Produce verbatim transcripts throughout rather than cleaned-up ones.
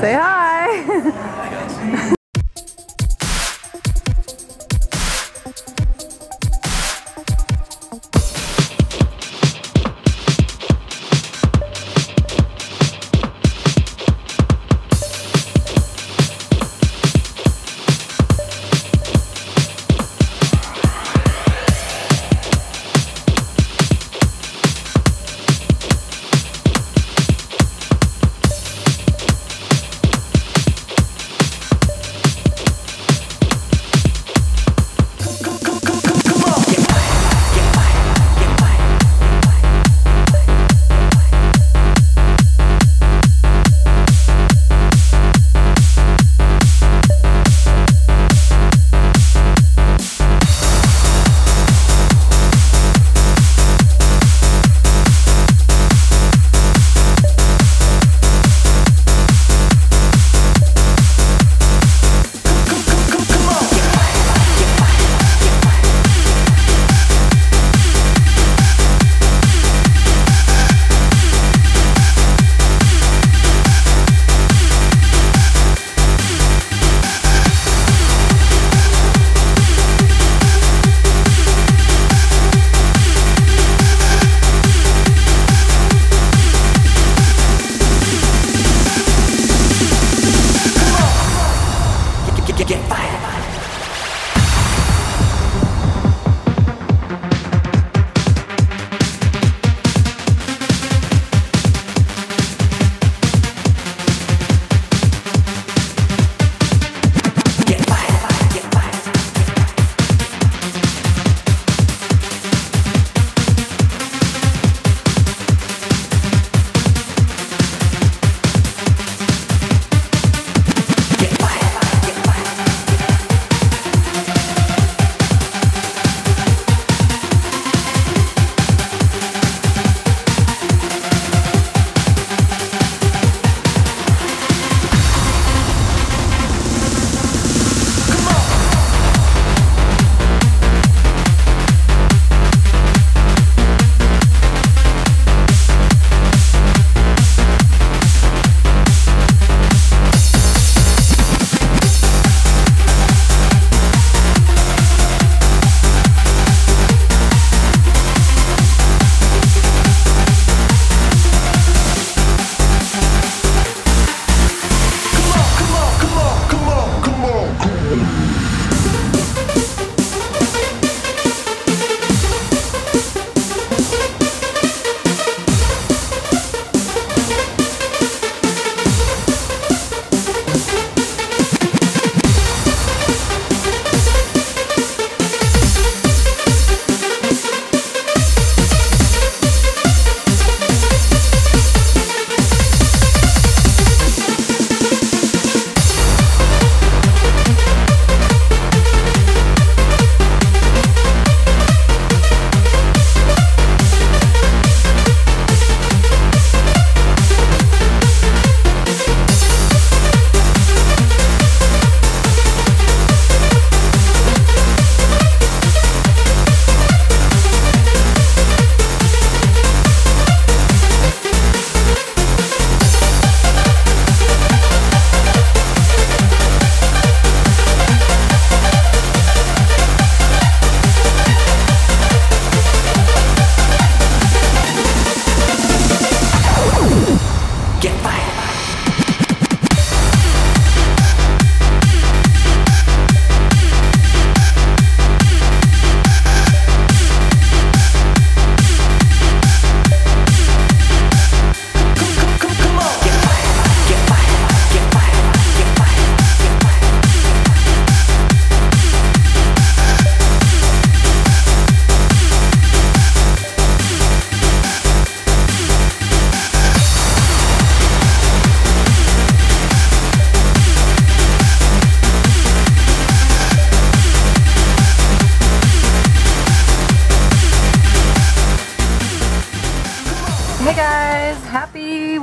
Say hi.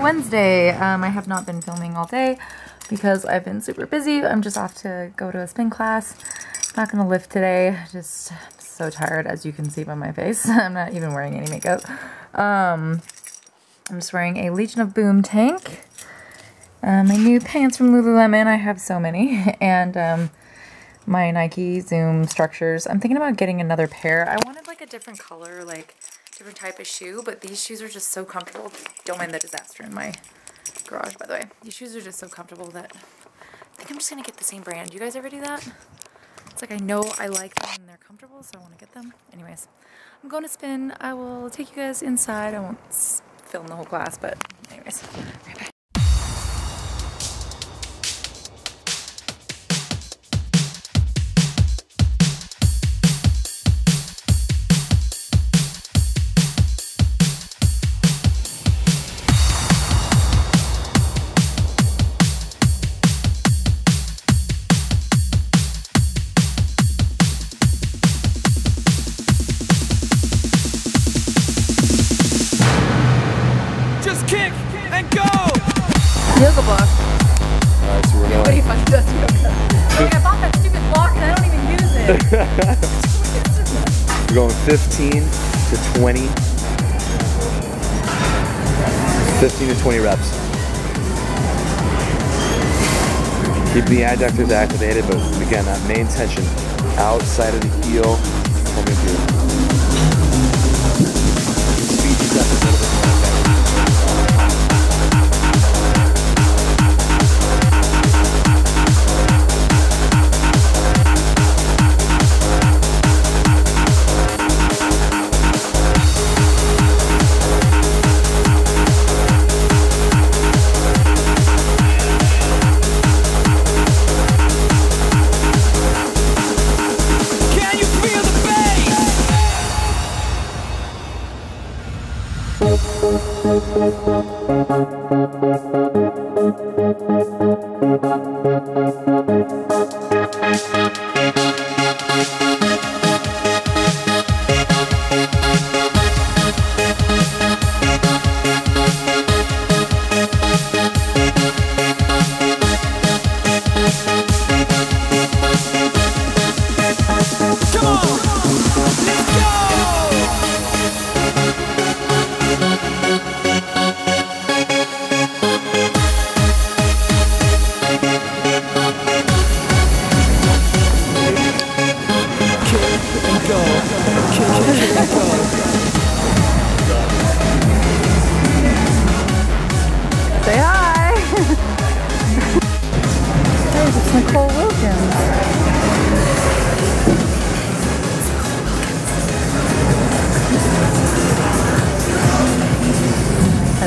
Wednesday. Um, I have not been filming all day because I've been super busy. I'm just off to go to a spin class. Not gonna lift today. Just so tired, as you can see by my face. I'm not even wearing any makeup. Um, I'm just wearing a Legion of Boom tank. Uh, my new pants from Lululemon. I have so many. And um, my Nike Zoom structures. I'm thinking about getting another pair. I wanted like a different color, like different type of shoe, but these shoes are just so comfortable. Don't mind the disaster in my garage, by the way. These shoes are just so comfortable that I think I'm just going to get the same brand. You guys ever do that? It's like I know I like them and they're comfortable, so I want to get them. Anyways, I'm going to spin. I will take you guys inside. I won't film the whole class, but anyways, right back. We're going fifteen to twenty. fifteen to twenty reps. Keep the adductors activated, but again, that main tension outside of the heel coming through. Speed these up a little bit.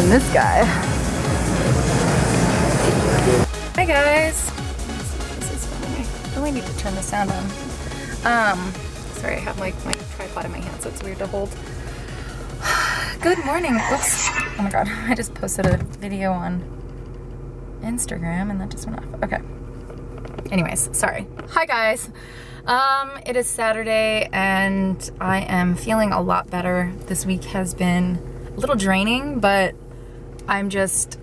This guy. Hi guys. This is I really need to turn the sound on. Um, sorry, I have my, my tripod in my hand, so it's weird to hold. Good morning. Oops. Oh my god, I just posted a video on Instagram and that just went off. Okay. Anyways, sorry. Hi guys. Um, it is Saturday and I am feeling a lot better. This week has been a little draining, but I'm just,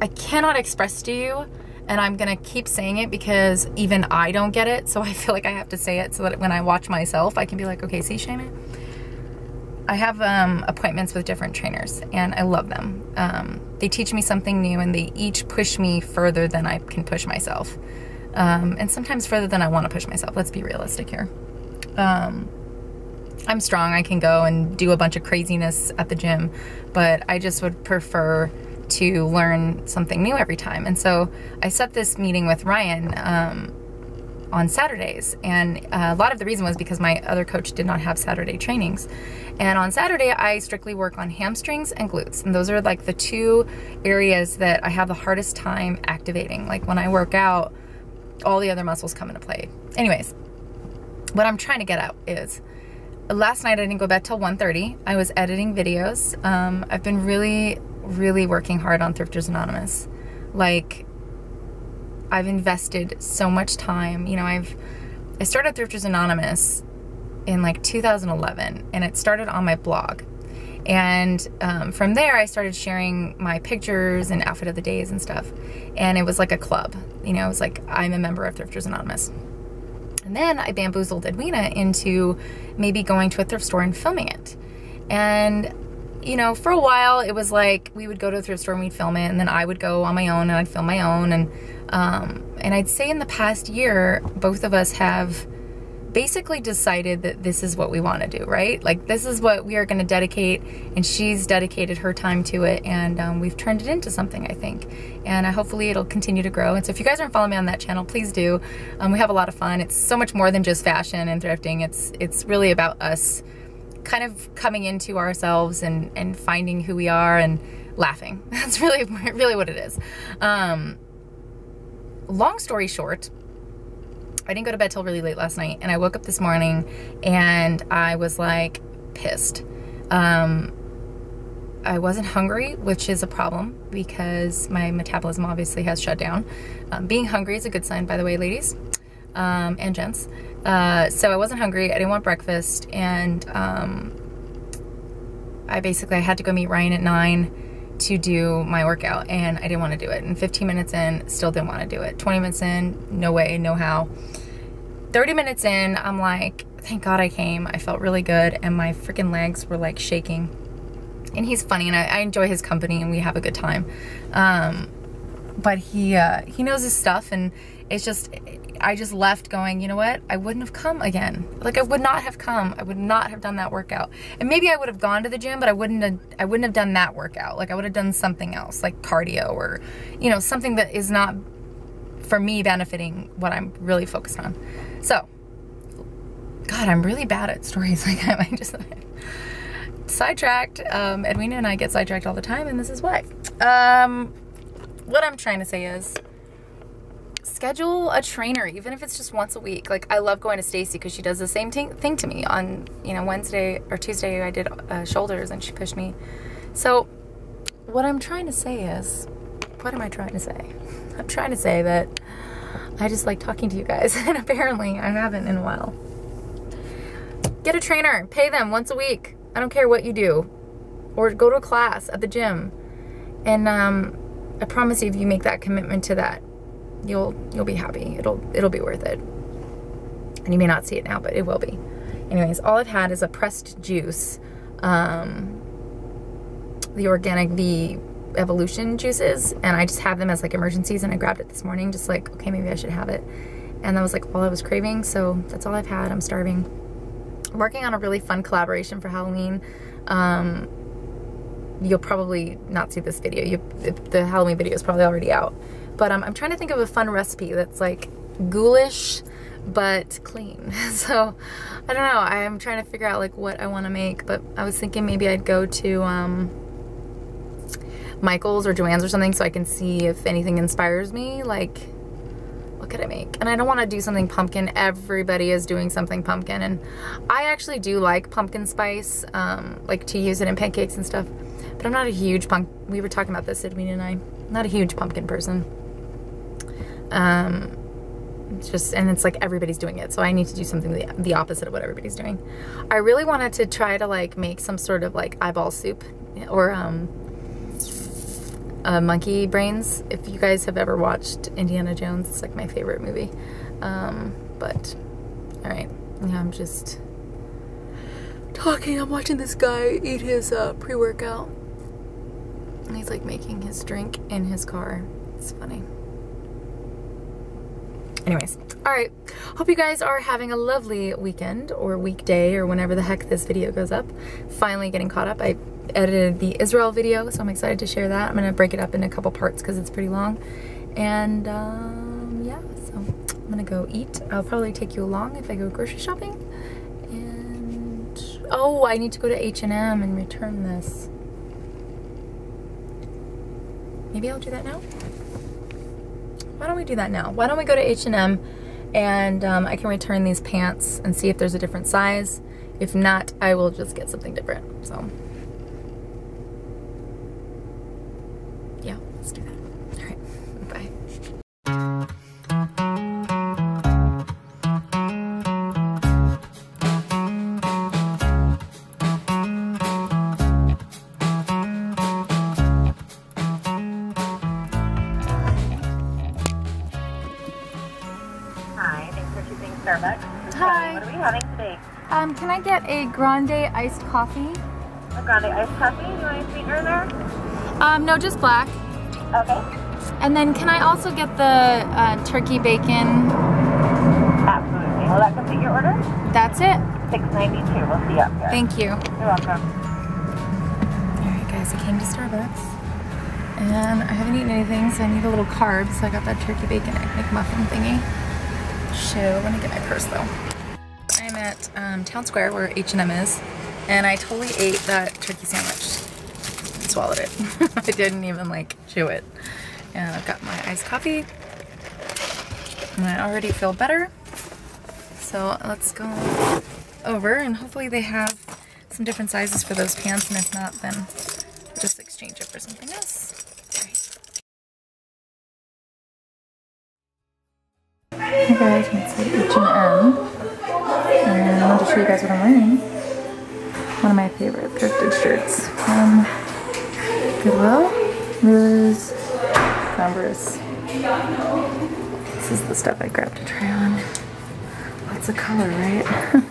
I cannot express to you, and I'm gonna keep saying it because even I don't get it, so I feel like I have to say it so that when I watch myself, I can be like, okay, see, Shaman? I have um, appointments with different trainers, and I love them. Um, they teach me something new, and they each push me further than I can push myself. Um, and sometimes further than I wanna push myself, let's be realistic here. Um, I'm strong, I can go and do a bunch of craziness at the gym, but I just would prefer to learn something new every time. And so I set this meeting with Ryan um, on Saturdays, and a lot of the reason was because my other coach did not have Saturday trainings. And on Saturday, I strictly work on hamstrings and glutes, and those are like the two areas that I have the hardest time activating. Like when I work out, all the other muscles come into play. Anyways, what I'm trying to get out is, last night I didn't go bed till one thirty. I was editing videos. Um, I've been really, really working hard on Thrifters Anonymous. Like, I've invested so much time. You know, I've I started Thrifters Anonymous in like two thousand eleven, and it started on my blog. And um, from there, I started sharing my pictures and outfit of the days and stuff. And it was like a club. You know, it was like I'm a member of Thrifters Anonymous. And then I bamboozled Edwina into maybe going to a thrift store and filming it. And, you know, for a while it was like we would go to a thrift store and we'd film it, and then I would go on my own and I'd film my own. And, um, and I'd say in the past year, both of us have basically decided that this is what we want to do, right? Like, this is what we are going to dedicate, and she's dedicated her time to it, and um, we've turned it into something, I think, and uh, hopefully it'll continue to grow. And so if you guys aren't following me on that channel, please do. Um, we have a lot of fun. It's so much more than just fashion and thrifting. It's it's really about us kind of coming into ourselves and, and finding who we are and laughing. That's really, really what it is. Um, long story short, I didn't go to bed till really late last night, and I woke up this morning and I was like pissed. Um, I wasn't hungry, which is a problem because my metabolism obviously has shut down. Um, being hungry is a good sign, by the way, ladies um, and gents. Uh, so I wasn't hungry, I didn't want breakfast, and um, I basically I had to go meet Ryan at nine to do my workout, and I didn't want to do it. And fifteen minutes in, still didn't want to do it. twenty minutes in, no way, no how. thirty minutes in, I'm like, thank God I came. I felt really good, and my freaking legs were like shaking. And he's funny, and I, I enjoy his company, and we have a good time. Um, but he uh, he knows his stuff, and it's just, I just left going, you know what? I wouldn't have come again. Like, I would not have come. I would not have done that workout. And maybe I would have gone to the gym, but I wouldn't have, I wouldn't have done that workout. Like, I would have done something else, like cardio or, you know, something that is not, for me, benefiting what I'm really focused on. So, God, I'm really bad at stories. Like, I might just sidetracked. Um, Edwina and I get sidetracked all the time, and this is why. Um, what I'm trying to say is, schedule a trainer, even if it's just once a week. Like, I love going to Stacy because she does the same thing thing to me. On, you know, Wednesday or Tuesday I did uh, shoulders, and she pushed me. So what I'm trying to say is, what am I trying to say? I'm trying to say that I just like talking to you guys, and apparently I haven't in a while. Get a trainer, pay them once a week. I don't care what you do, or go to a class at the gym. And um, I promise you, if you make that commitment to that, You'll you'll be happy. It'll it'll be worth it. And you may not see it now, but it will be. Anyways, all I've had is a pressed juice, um, the organic, the Evolution juices, and I just have them as like emergencies. And I grabbed it this morning, just like, okay, maybe I should have it. And that was like all I was craving. So that's all I've had. I'm starving. I'm working on a really fun collaboration for Halloween. Um, you'll probably not see this video. You, the, the Halloween video is probably already out. But um, I'm trying to think of a fun recipe that's like ghoulish but clean. So I don't know, I'm trying to figure out like what I want to make, but I was thinking maybe I'd go to um, Michael's or Joanne's or something, so I can see if anything inspires me. Like, what could I make? And I don't want to do something pumpkin. Everybody is doing something pumpkin, and I actually do like pumpkin spice, um, like to use it in pancakes and stuff, but I'm not a huge punk. We were talking about this, Edwina and I. Not a huge pumpkin person. Um, it's just, and it's like everybody's doing it, so I need to do something the, the opposite of what everybody's doing. I really wanted to try to like make some sort of like eyeball soup, or um, uh, monkey brains. If you guys have ever watched Indiana Jones, it's like my favorite movie. Um, but all right, yeah, I'm just talking. I'm watching this guy eat his uh, pre-workout. And he's like making his drink in his car. It's funny. Anyways, all right. Hope you guys are having a lovely weekend or weekday or whenever the heck this video goes up. Finally getting caught up. I edited the Israel video, so I'm excited to share that. I'm gonna break it up in a couple parts because it's pretty long. And um, yeah, so I'm gonna go eat. I'll probably take you along if I go grocery shopping. And oh, I need to go to H and M and return this. Maybe I'll do that now? Why don't we do that now? Why don't we go to H and M and um, I can return these pants and see if there's a different size. If not, I will just get something different. So, yeah, let's do that. All right, bye. Starbucks. Hi. What are we having today? Um, can I get a grande iced coffee? A grande iced coffee? You want a sweetener in there? Um, no, just black. Okay. And then can I also get the uh, turkey bacon? Absolutely. Will that complete your order? That's it. six ninety-two. We'll see you up here. Thank you. You're welcome. Alright guys, I came to Starbucks. And I haven't eaten anything, so I need a little carb, so I got that turkey bacon egg McMuffin thingy. So I'm gonna get my purse though. I'm at um, Town Square where H and M is, and I totally ate that turkey sandwich. I swallowed it. I didn't even like chew it. And I've got my iced coffee, and I already feel better. So let's go over, and hopefully they have some different sizes for those pants, and if not, then we'll just exchange it for something else. Hey guys, I'm at H and M, and I want to show you guys what I'm wearing. One of my favorite thrifted shirts from Goodwill. Moose Numbers. This is the stuff I grabbed to try on. Lots of color, right?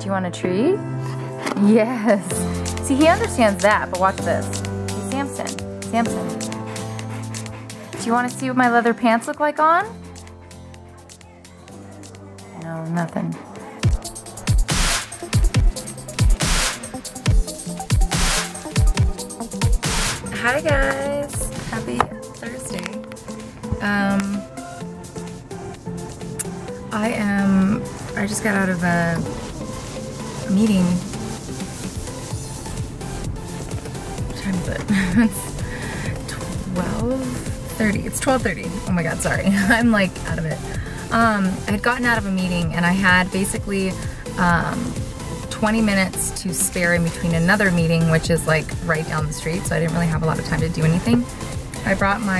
Do you want a treat? Yes. See, he understands that, but watch this. Hey, Samson, Samson. Do you want to see what my leather pants look like on? No, nothing. Hi guys, happy Thursday. Um, I am, I just got out of a meeting. What time is it? It's twelve thirty. It's twelve thirty. Oh my god, sorry. I'm like out of it. Um, I had gotten out of a meeting and I had basically um, twenty minutes to spare in between another meeting, which is like right down the street, so I didn't really have a lot of time to do anything. I brought my